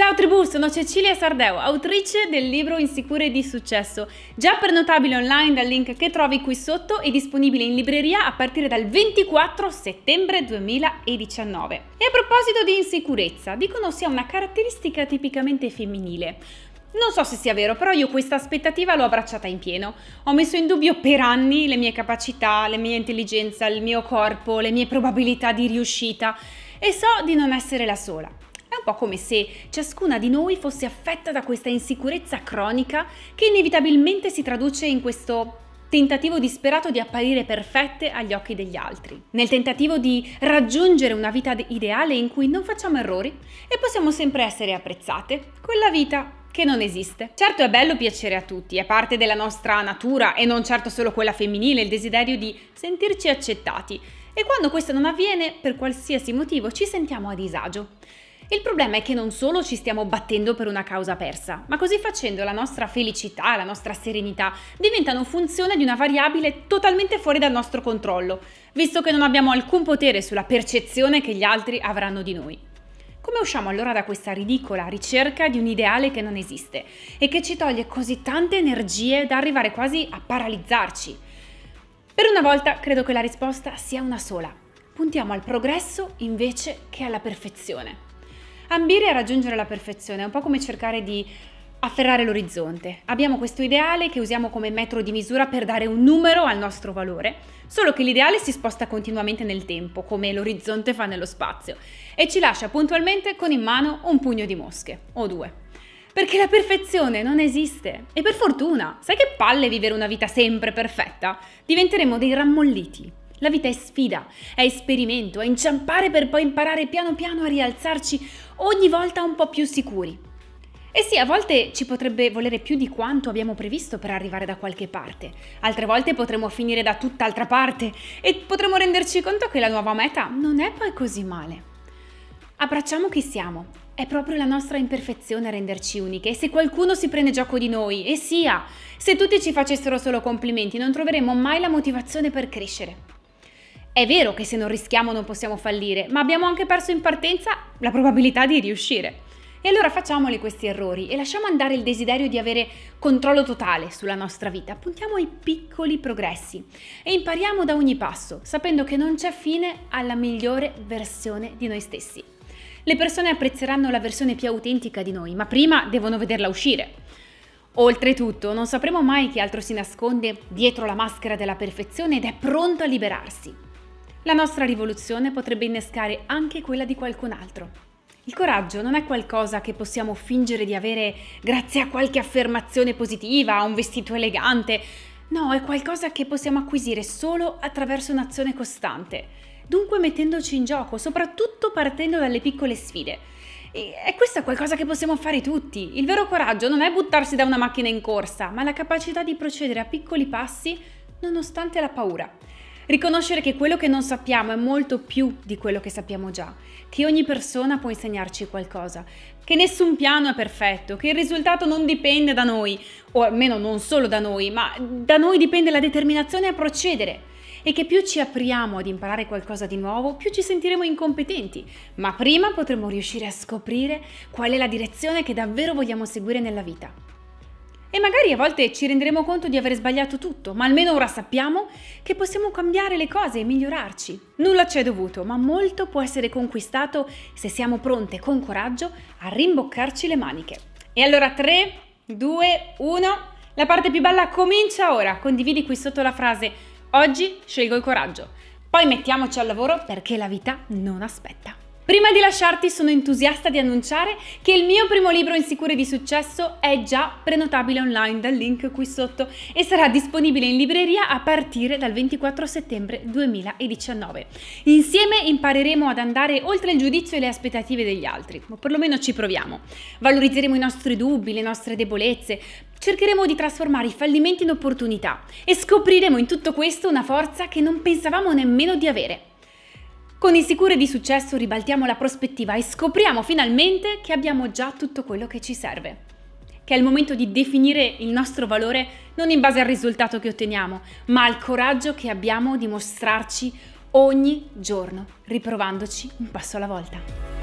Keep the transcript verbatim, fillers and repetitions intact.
Ciao tribù, sono Cecilia Sardeo, autrice del libro Insicure di Successo, già prenotabile online dal link che trovi qui sotto e disponibile in libreria a partire dal ventiquattro settembre duemiladiciannove. E a proposito di insicurezza, dicono sia una caratteristica tipicamente femminile. Non so se sia vero, però io questa aspettativa l'ho abbracciata in pieno. Ho messo in dubbio per anni le mie capacità, la mia intelligenza, il mio corpo, le mie probabilità di riuscita e so di non essere la sola. È un po' come se ciascuna di noi fosse affetta da questa insicurezza cronica che inevitabilmente si traduce in questo tentativo disperato di apparire perfette agli occhi degli altri, nel tentativo di raggiungere una vita ideale in cui non facciamo errori e possiamo sempre essere apprezzate, quella vita che non esiste. Certo è bello piacere a tutti, è parte della nostra natura e non certo solo quella femminile, il desiderio di sentirci accettati e quando questo non avviene, per qualsiasi motivo, ci sentiamo a disagio. Il problema è che non solo ci stiamo battendo per una causa persa, ma così facendo la nostra felicità, la nostra serenità diventano funzione di una variabile totalmente fuori dal nostro controllo, visto che non abbiamo alcun potere sulla percezione che gli altri avranno di noi. Come usciamo allora da questa ridicola ricerca di un ideale che non esiste e che ci toglie così tante energie da arrivare quasi a paralizzarci? Per una volta credo che la risposta sia una sola. Puntiamo al progresso invece che alla perfezione. Ambire a raggiungere la perfezione è un po' come cercare di afferrare l'orizzonte. Abbiamo questo ideale che usiamo come metro di misura per dare un numero al nostro valore, solo che l'ideale si sposta continuamente nel tempo, come l'orizzonte fa nello spazio, e ci lascia puntualmente con in mano un pugno di mosche, o due. Perché la perfezione non esiste. E per fortuna, sai che palle vivere una vita sempre perfetta? Diventeremo dei rammolliti. La vita è sfida, è esperimento, è inciampare per poi imparare piano piano a rialzarci ogni volta un po' più sicuri. E sì, a volte ci potrebbe volere più di quanto abbiamo previsto per arrivare da qualche parte, altre volte potremmo finire da tutt'altra parte e potremmo renderci conto che la nuova meta non è poi così male. Abbracciamo chi siamo, è proprio la nostra imperfezione a renderci uniche e se qualcuno si prende gioco di noi, e sia, se tutti ci facessero solo complimenti non troveremmo mai la motivazione per crescere. È vero che se non rischiamo non possiamo fallire, ma abbiamo anche perso in partenza la probabilità di riuscire. E allora facciamoli questi errori e lasciamo andare il desiderio di avere controllo totale sulla nostra vita. Puntiamo ai piccoli progressi e impariamo da ogni passo, sapendo che non c'è fine alla migliore versione di noi stessi. Le persone apprezzeranno la versione più autentica di noi, ma prima devono vederla uscire. Oltretutto, non sapremo mai che altro si nasconde dietro la maschera della perfezione ed è pronto a liberarsi. La nostra rivoluzione potrebbe innescare anche quella di qualcun altro. Il coraggio non è qualcosa che possiamo fingere di avere grazie a qualche affermazione positiva, a un vestito elegante. No, è qualcosa che possiamo acquisire solo attraverso un'azione costante, dunque mettendoci in gioco, soprattutto partendo dalle piccole sfide. E questo è qualcosa che possiamo fare tutti. Il vero coraggio non è buttarsi da una macchina in corsa, ma la capacità di procedere a piccoli passi nonostante la paura. Riconoscere che quello che non sappiamo è molto più di quello che sappiamo già, che ogni persona può insegnarci qualcosa, che nessun piano è perfetto, che il risultato non dipende da noi, o almeno non solo da noi, ma da noi dipende la determinazione a procedere e che più ci apriamo ad imparare qualcosa di nuovo, più ci sentiremo incompetenti, ma prima potremo riuscire a scoprire qual è la direzione che davvero vogliamo seguire nella vita. E magari a volte ci renderemo conto di aver sbagliato tutto, ma almeno ora sappiamo che possiamo cambiare le cose e migliorarci. Nulla c'è dovuto, ma molto può essere conquistato se siamo pronte con coraggio a rimboccarci le maniche. E allora tre, due, uno, la parte più bella comincia ora. Condividi qui sotto la frase "Oggi scelgo il coraggio". Poi mettiamoci al lavoro perché la vita non aspetta. Prima di lasciarti sono entusiasta di annunciare che il mio primo libro Insicure di Successo è già prenotabile online dal link qui sotto e sarà disponibile in libreria a partire dal ventiquattro settembre duemiladiciannove. Insieme impareremo ad andare oltre il giudizio e le aspettative degli altri, o perlomeno ci proviamo. Valorizzeremo i nostri dubbi, le nostre debolezze, cercheremo di trasformare i fallimenti in opportunità e scopriremo in tutto questo una forza che non pensavamo nemmeno di avere. Con Insicure di Successo ribaltiamo la prospettiva e scopriamo finalmente che abbiamo già tutto quello che ci serve. Che è il momento di definire il nostro valore non in base al risultato che otteniamo, ma al coraggio che abbiamo di mostrarci ogni giorno, riprovandoci un passo alla volta.